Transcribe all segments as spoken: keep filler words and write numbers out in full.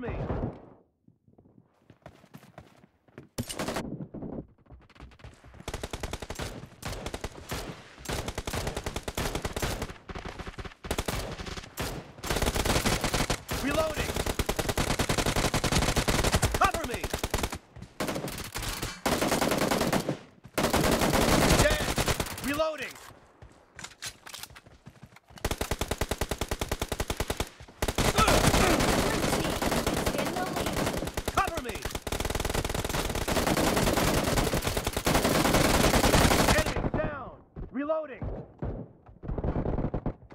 Cover me! Reloading! Cover me! Dead! Reloading! Reloading!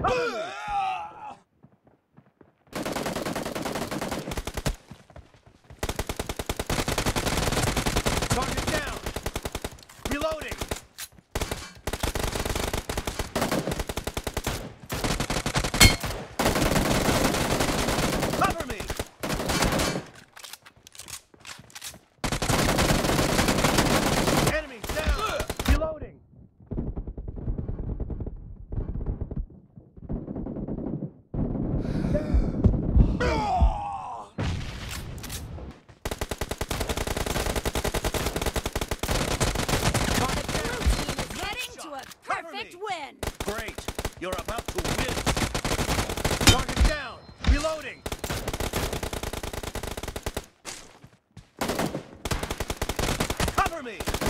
Ah! Target down! Reloading! Cover me! Enemy down! Ah! Reloading! Perfect win! Great! You're about to win! Target down! Reloading! Cover me!